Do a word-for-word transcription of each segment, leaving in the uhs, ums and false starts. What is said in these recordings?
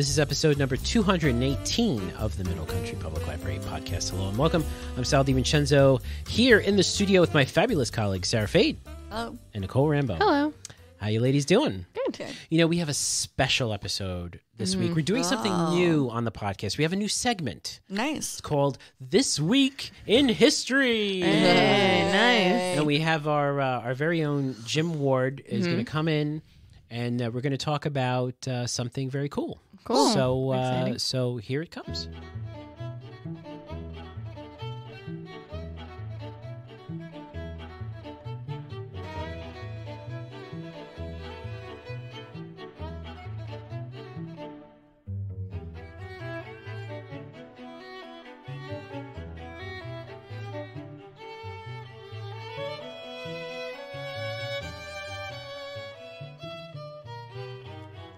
This is episode number two hundred eighteen of the Middle Country Public Library Podcast. Hello and welcome. I'm Sal DiVincenzo, here in the studio with my fabulous colleagues, Sarah Fade. Hello. And Nicole Rambo. Hello. How you ladies doing? Good. You know, we have a special episode this mm. week. We're doing oh. something new on the podcast. We have a new segment. Nice. It's called This Week in History. Hey, nice. And we have our uh, our very own Jim Ward is mm-hmm. going to come in, and uh, we're going to talk about uh, something very cool. Cool. So, uh, so here it comes.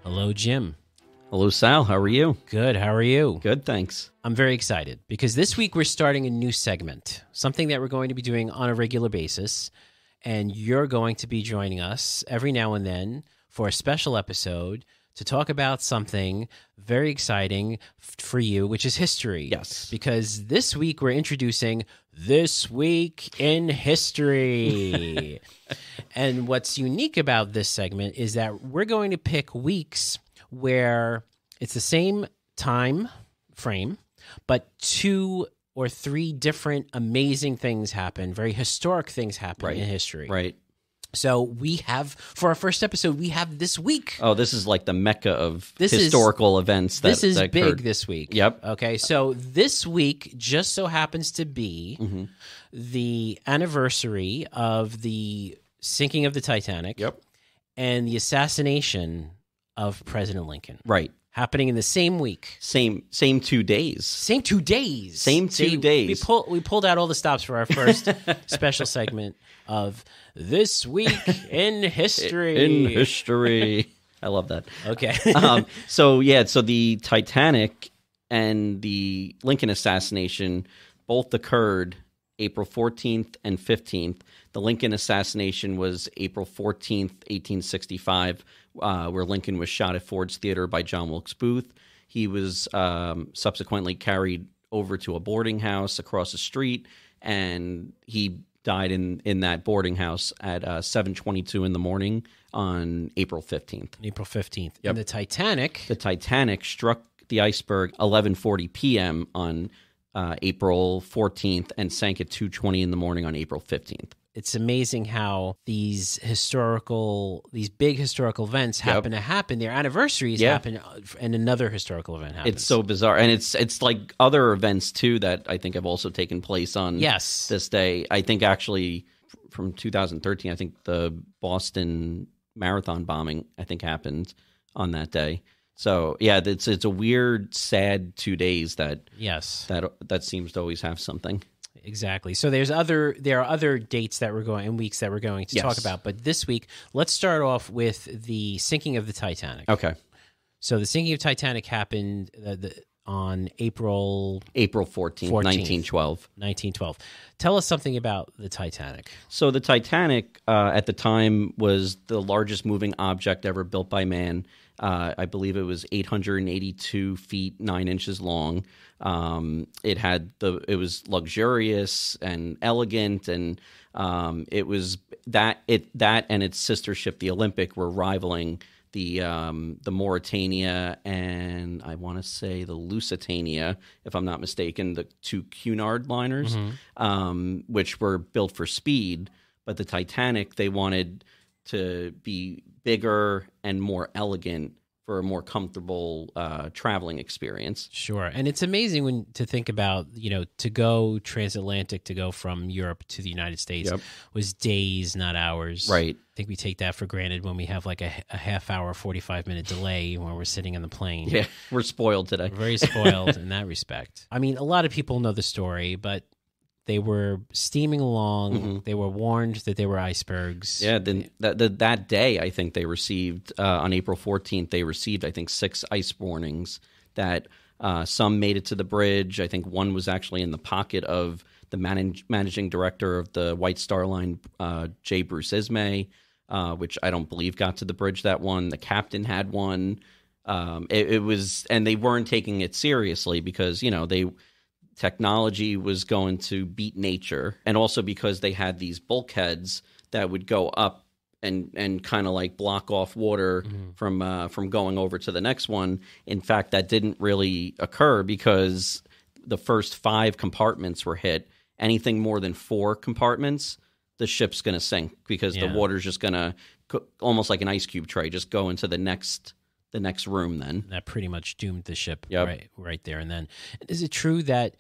Hello, Jim. Hello, Sal. How are you? Good. How are you? Good, thanks. I'm very excited because this week we're starting a new segment, something that we're going to be doing on a regular basis, and you're going to be joining us every now and then for a special episode to talk about something very exciting f- for you, which is history. Yes. Because this week we're introducing This Week in History. And what's unique about this segment is that we're going to pick weeks where it's the same time frame, but two or three different amazing things happen, very historic things happen right. in history. Right. So we have, for our first episode, we have this week. Oh, this is like the mecca of this historical is, events that This is that big this week. Yep. Okay, so this week just so happens to be mm-hmm. the anniversary of the sinking of the Titanic yep. and the assassination of President Lincoln. Right. Happening in the same week. Same same two days. Same two days. Same two See, days. We, pull, we pulled out all the stops for our first special segment of This Week in History. In History. I love that. Okay. um, so, yeah, so the Titanic and the Lincoln assassination both occurred April fourteenth and fifteenth. The Lincoln assassination was April fourteenth, eighteen sixty-five, uh, where Lincoln was shot at Ford's Theater by John Wilkes Booth. He was um, subsequently carried over to a boarding house across the street, and he died in, in that boarding house at uh, seven twenty-two in the morning on April fifteenth. April fifteenth. Yep. And the Titanic. The Titanic struck the iceberg eleven forty p.m. on Uh, April fourteenth and sank at two twenty in the morning on April fifteenth. It's amazing how these historical, these big historical events happen yep. to happen. Their anniversaries yeah. happen, and another historical event happens. It's so bizarre, and it's it's like other events too that I think have also taken place on yes. this day. I think actually from two thousand thirteen, I think the Boston Marathon bombing I think happened on that day. So yeah, it's it's a weird, sad two days that yes that that seems to always have something. Exactly. So there's other there are other dates that we're going and weeks that we're going to yes. talk about, but this week let's start off with the sinking of the Titanic. Okay. So the sinking of Titanic happened uh, the, on April April fourteenth, fourteenth, nineteen twelve. nineteen twelve. Tell us something about the Titanic. So the Titanic uh, at the time was the largest moving object ever built by man. Uh, I believe it was eight hundred eighty-two feet, nine inches long. Um, it had the, it was luxurious and elegant, and um, it was that it that and its sister ship, the Olympic, were rivaling the um, the Mauritania and I want to say the Lusitania, if I'm not mistaken, the two Cunard liners, mm-hmm. um, which were built for speed. But the Titanic, they wanted to be bigger and more elegant for a more comfortable uh, traveling experience. Sure. And it's amazing when to think about, you know, to go transatlantic, to go from Europe to the United States yep. was days, not hours. Right. I think we take that for granted when we have like a, a half hour, forty-five minute delay when we're sitting on the plane. Yeah, we're spoiled today. We're very spoiled in that respect. I mean, a lot of people know the story, but they were steaming along. Mm-hmm. They were warned that they were icebergs. Yeah, then that the, that day, I think they received uh, on April fourteenth. They received, I think, six ice warnings. That uh, some made it to the bridge. I think one was actually in the pocket of the manage, managing director of the White Star Line, uh, J. Bruce Ismay, uh, which I don't believe got to the bridge. That one, the captain had one. Um, it, it was, and they weren't taking it seriously because, you know, they technology was going to beat nature, and also because they had these bulkheads that would go up and and kind of like block off water mm. from uh, from going over to the next one. In fact, that didn't really occur because the first five compartments were hit. Anything more than four compartments, the ship's going to sink because yeah. the water's just going to co- almost like an ice cube tray, just go into the next the next room then. That pretty much doomed the ship yep. right, right there and then. Is it true that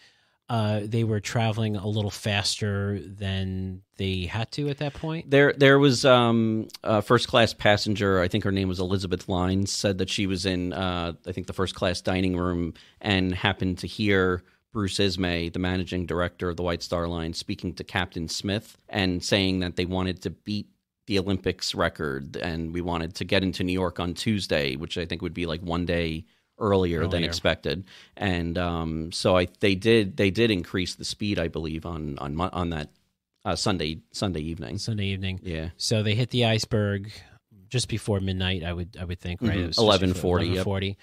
Uh, they were traveling a little faster than they had to at that point? There there was um, a first-class passenger, I think her name was Elizabeth Lines, said that she was in, uh, I think, the first-class dining room and happened to hear Bruce Ismay, the managing director of the White Star Line, speaking to Captain Smith and saying that they wanted to beat the Olympics record and we wanted to get into New York on Tuesday, which I think would be like one day Earlier, earlier than expected, and um, so I they did they did increase the speed, I believe, on on on that uh, Sunday Sunday evening. Sunday evening, yeah. So they hit the iceberg just before midnight. I would I would think right mm-hmm. eleven forty. Eleven forty.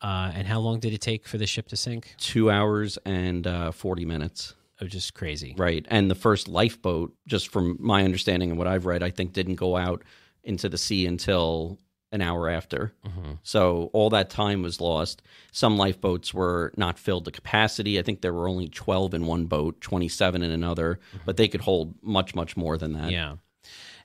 And how long did it take for the ship to sink? Two hours and uh, forty minutes. Oh, just crazy, right? And the first lifeboat, just from my understanding and what I've read, I think didn't go out into the sea until an hour after. Mm-hmm. So all that time was lost. Some lifeboats were not filled to capacity. I think there were only twelve in one boat, twenty-seven in another, mm-hmm. but they could hold much, much more than that. Yeah.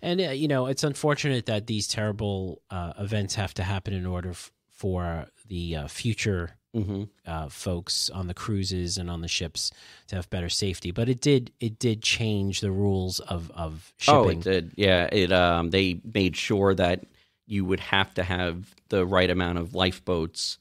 And, uh, you know, it's unfortunate that these terrible uh, events have to happen in order f- for the uh, future mm-hmm. uh, folks on the cruises and on the ships to have better safety. But it did it did change the rules of, of shipping. Oh, it did. Yeah. It um, they made sure that you would have to have the right amount of lifeboats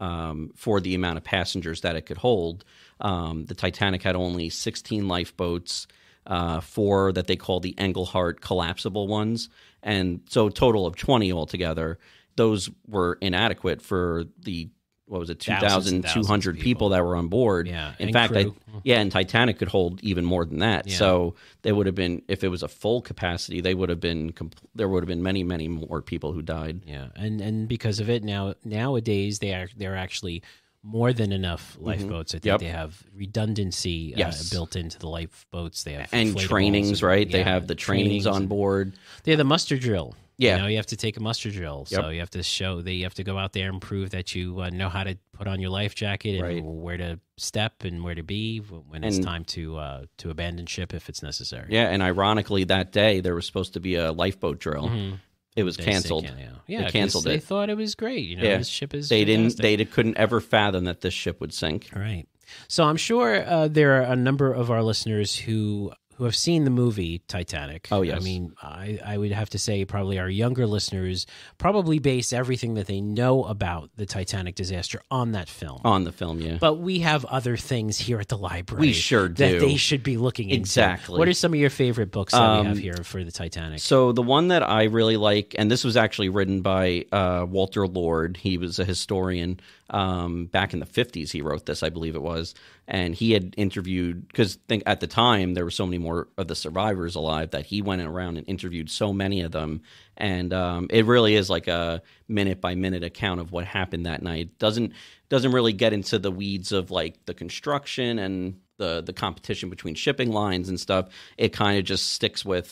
um, for the amount of passengers that it could hold. Um, the Titanic had only sixteen lifeboats, uh, four that they call the Engelhardt collapsible ones, and so a total of twenty altogether. Those were inadequate for the, what was it, two thousand two hundred people. people that were on board. Yeah, in fact, I, yeah, and Titanic could hold even more than that. Yeah. So they would have been, if it was a full capacity, they would have been. There would have been many, many more people who died. Yeah, and and because of it now, nowadays they are they're actually more than enough lifeboats. Mm-hmm. I think yep. they have redundancy yes. uh, built into the lifeboats. They have and trainings, and, right? Yeah, they have the trainings, trainings on board. They have the muster drill. Yeah, you know, you have to take a muster drill, yep. so you have to show that you have to go out there and prove that you uh, know how to put on your life jacket and right. where to step and where to be when it's and, time to uh, to abandon ship if it's necessary. Yeah, and ironically, that day there was supposed to be a lifeboat drill. Mm-hmm. It was they canceled. Can, yeah, yeah they canceled it. They thought it was great. You know, yeah. this ship is. They fantastic. didn't. They couldn't ever fathom that this ship would sink. Right. So I'm sure uh, there are a number of our listeners who. who have seen the movie Titanic. Oh, yes. I mean, I, I would have to say probably our younger listeners probably base everything that they know about the Titanic disaster on that film. On the film, yeah. But we have other things here at the library. We sure do. That they should be looking into. Exactly. What are some of your favorite books that um, we have here for the Titanic? So the one that I really like, and this was actually written by uh, Walter Lord. He was a historian. Um, back in the fifties, he wrote this, I believe it was. And he had interviewed, because think at the time there were so many more of the survivors alive that he went around and interviewed so many of them. And um, it really is like a minute by minute account of what happened that night. Doesn't doesn't really get into the weeds of like the construction and the the competition between shipping lines and stuff. It kind of just sticks with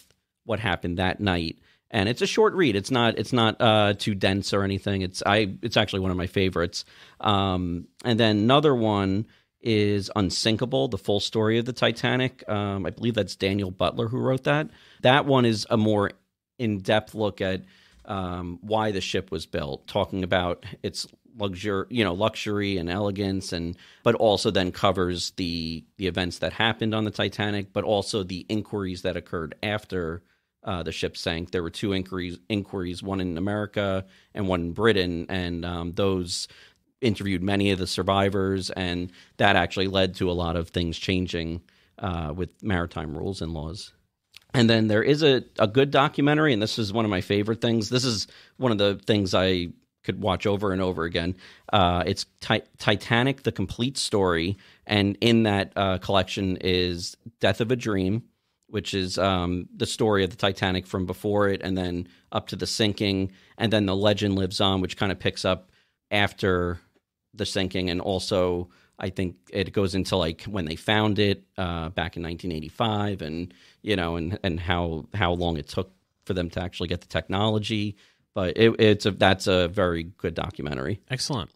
what happened that night. And it's a short read. It's not it's not uh, too dense or anything. It's I it's actually one of my favorites. Um, and then another one is Unsinkable, The Full Story of the Titanic. Um, I believe that's Daniel Butler who wrote that. That one is a more in-depth look at um, why the ship was built, talking about its luxury, you know, luxury and elegance, and but also then covers the the events that happened on the Titanic, but also the inquiries that occurred after uh, the ship sank. There were two inquiries, inquiries, one in America and one in Britain, and um, those interviewed many of the survivors, and that actually led to a lot of things changing uh, with maritime rules and laws. And then there is a, a good documentary, and this is one of my favorite things. This is one of the things I could watch over and over again. Uh, it's Ti- Titanic, The Complete Story, and in that uh, collection is Death of a Dream, which is um, the story of the Titanic from before it and then up to the sinking, and then The Legend Lives On, which kind of picks up after the sinking, and also I think it goes into like when they found it uh, back in nineteen eighty-five, and you know, and and how how long it took for them to actually get the technology. But it, it's a, that's a very good documentary. Excellent.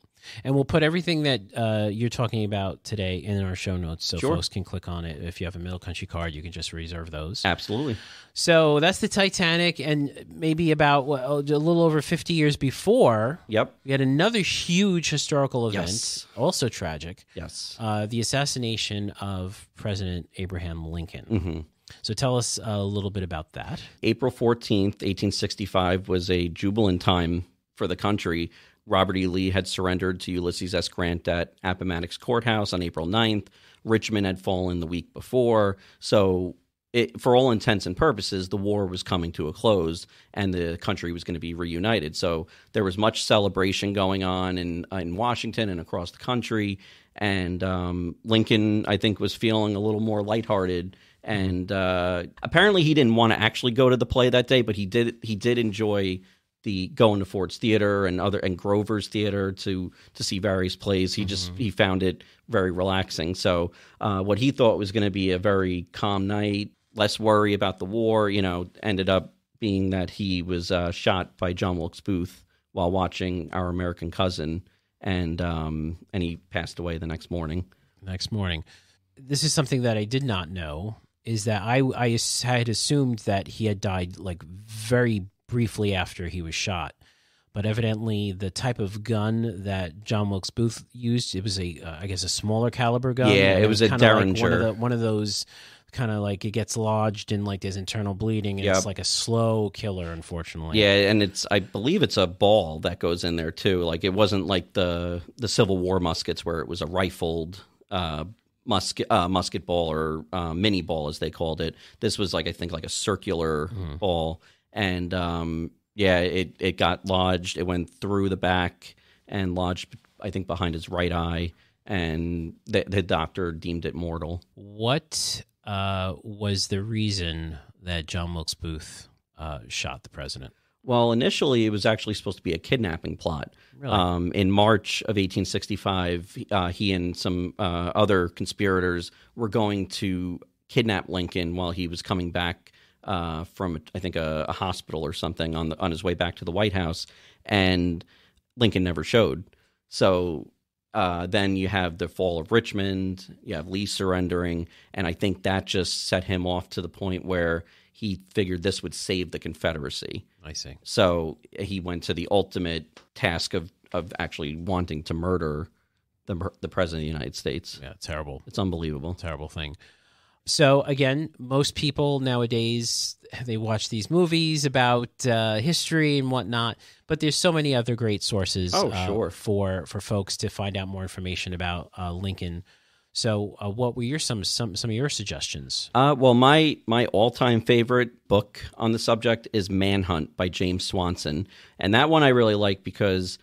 And we'll put everything that uh, you're talking about today in our show notes, so sure. folks can click on it. If you have a Middle Country card, you can just reserve those. Absolutely. So that's the Titanic, and maybe about well, a little over fifty years before, yep. we had another huge historical event, yes. also tragic, yes, uh, the assassination of President Abraham Lincoln. Mm-hmm. So tell us a little bit about that. April fourteenth, eighteen sixty-five was a jubilant time for the country. Robert E. Lee had surrendered to Ulysses S. Grant at Appomattox Courthouse on April ninth. Richmond had fallen the week before. So it, for all intents and purposes, the war was coming to a close and the country was going to be reunited. So there was much celebration going on in, in Washington and across the country. And um, Lincoln, I think, was feeling a little more lighthearted. And uh, apparently he didn't want to actually go to the play that day, but he did. he did enjoy the going to Ford's Theater and other and Grover's Theater to to see various plays. He just mm-hmm. he found it very relaxing. So uh, what he thought was going to be a very calm night, less worry about the war, you know, ended up being that he was uh, shot by John Wilkes Booth while watching Our American Cousin, and um, and he passed away the next morning. Next morning. This is something that I did not know, is that I I had assumed that he had died like very briefly after he was shot. But evidently the type of gun that John Wilkes Booth used, it was a, uh, I guess, a smaller caliber gun. Yeah, it, it was, was a Derringer. Like one, of the, one of those kind of like it gets lodged and like there's internal bleeding, and yep. it's like a slow killer, unfortunately. Yeah, and it's I believe it's a ball that goes in there too. Like it wasn't like the, the Civil War muskets where it was a rifled uh musket uh, musket ball or uh, mini ball as they called it. This was like I think like a circular mm. ball. And, um, yeah, it, it got lodged. It went through the back and lodged, I think, behind his right eye. And the, the doctor deemed it mortal. What uh, was the reason that John Wilkes Booth uh, shot the president? Well, initially, it was actually supposed to be a kidnapping plot. Really? Um, in March of eighteen sixty-five, uh, he and some uh, other conspirators were going to kidnap Lincoln while he was coming back Uh, from, I think, a, a hospital or something on the, on his way back to the White House, and Lincoln never showed. So uh, then you have the fall of Richmond, you have Lee surrendering, and I think that just set him off to the point where he figured this would save the Confederacy. I see. So he went to the ultimate task of, of actually wanting to murder the, the President of the United States. Yeah, terrible. It's unbelievable. Terrible thing. So, again, most people nowadays, they watch these movies about uh, history and whatnot, but there's so many other great sources oh, uh, sure. for, for folks to find out more information about uh, Lincoln. So uh, what were your some, some some of your suggestions? Uh, well, my, my all-time favorite book on the subject is Manhunt by James Swanson, and that one I really like because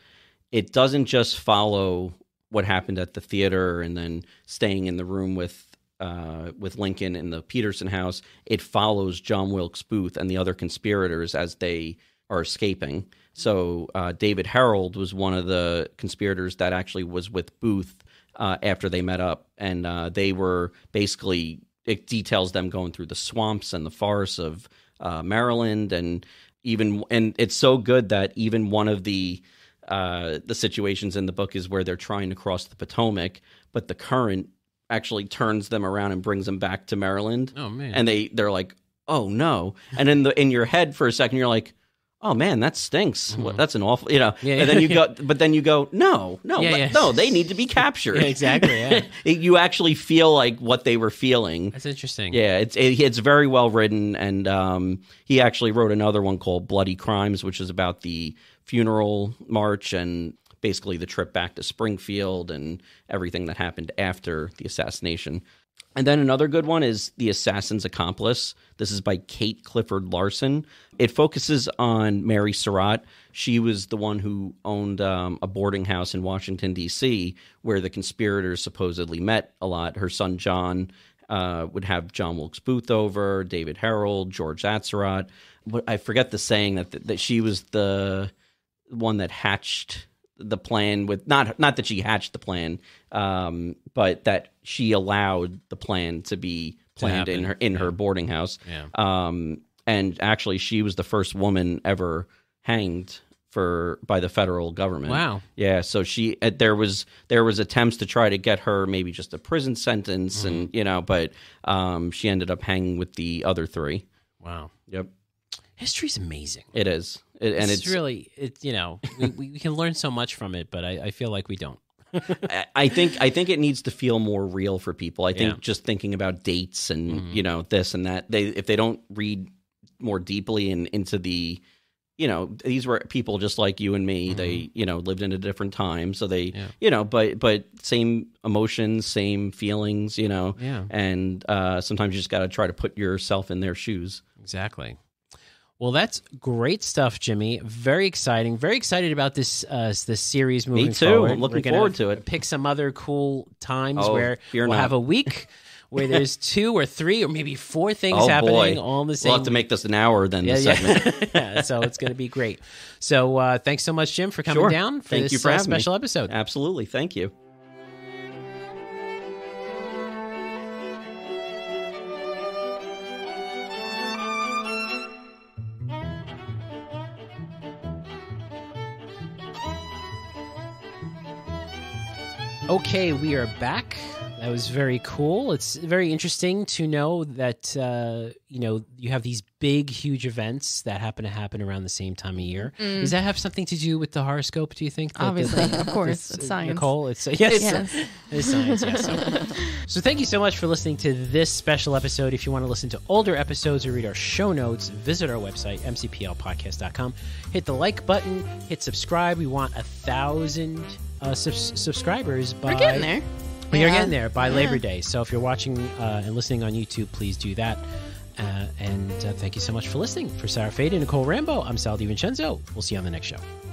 it doesn't just follow what happened at the theater and then staying in the room with Uh, with Lincoln in the Peterson House. It follows John Wilkes Booth and the other conspirators as they are escaping. So uh, David Harold was one of the conspirators that actually was with Booth uh, after they met up, and uh, they were basically – it details them going through the swamps and the forests of uh, Maryland, and even – and it's so good that even one of the uh, the situations in the book is where they're trying to cross the Potomac, but the current – actually turns them around and brings them back to Maryland. Oh, man. And they, they're like, oh, no. And in the in your head for a second, you're like, oh, man, that stinks. Mm-hmm. Well, that's an awful, you know. Yeah, and then you yeah. go, but then you go, no, no, yeah, yeah. no, they need to be captured. yeah, exactly, yeah. You actually feel like what they were feeling. That's interesting. Yeah, it's it, it's very well written. And um, he actually wrote another one called Bloody Crimes, which is about the funeral march and basically the trip back to Springfield and everything that happened after the assassination. And then another good one is The Assassin's Accomplice. This is by Kate Clifford Larson. It focuses on Mary Surratt. She was the one who owned um, a boarding house in Washington, D C, where the conspirators supposedly met a lot. Her son John uh, would have John Wilkes Booth over, David Harold, George Atzerodt. I forget the saying that, that she was the one that hatched the plan with not not that she hatched the plan, um, but that she allowed the plan to be planned in her in yeah. her boarding house. Yeah. Um, and actually, she was the first woman ever hanged for by the federal government. Wow. Yeah. So she uh, there was there was attempts to try to get her maybe just a prison sentence, mm-hmm. and you know, but um, she ended up hanging with the other three. Wow. Yep. History's amazing. It is. It, and it's, it's really, it's, you know, we, we can learn so much from it, but I, I feel like we don't. I, I think I think it needs to feel more real for people. I think yeah. just thinking about dates and, mm-hmm. you know, this and that, they if they don't read more deeply and into the, you know, these were people just like you and me. Mm-hmm. They, you know, lived in a different time. So they, yeah. you know, but but same emotions, same feelings, you know. Yeah. And uh, sometimes you just got to try to put yourself in their shoes. Exactly. Well, that's great stuff, Jimmy. Very exciting. Very excited about this uh, this series moving forward. Me too. Forward. I'm looking forward to it. Pick some other cool times oh, where we'll not. have a week where there's two or three or maybe four things oh, happening boy. all in the same. We'll have to make this an hour then. Yeah, the yeah. segment. yeah. So it's going to be great. So uh, thanks so much, Jim, for coming sure. down for Thank this you for uh, special me. episode. Absolutely. Thank you. Okay, we are back. That was very cool. It's very interesting to know that, uh, you know, you have these big, huge events that happen to happen around the same time of year. Mm. Does that have something to do with the horoscope, do you think? That, Obviously, that, of course. It's, it's science. Nicole, it's, yes, yes. it's science, yes. So, so thank you so much for listening to this special episode. If you want to listen to older episodes or read our show notes, visit our website, m c p l podcast dot com. Hit the like button. Hit subscribe. We want a thousand Uh, sub subscribers by We're getting there. Well, yeah. You're getting there by yeah. Labor Day. So if you're watching uh, and listening on YouTube, please do that. Uh, and uh, thank you so much for listening. For Sarah Fade and Nicole Rambo, I'm Sal DiVincenzo. We'll see you on the next show.